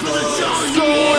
Sora!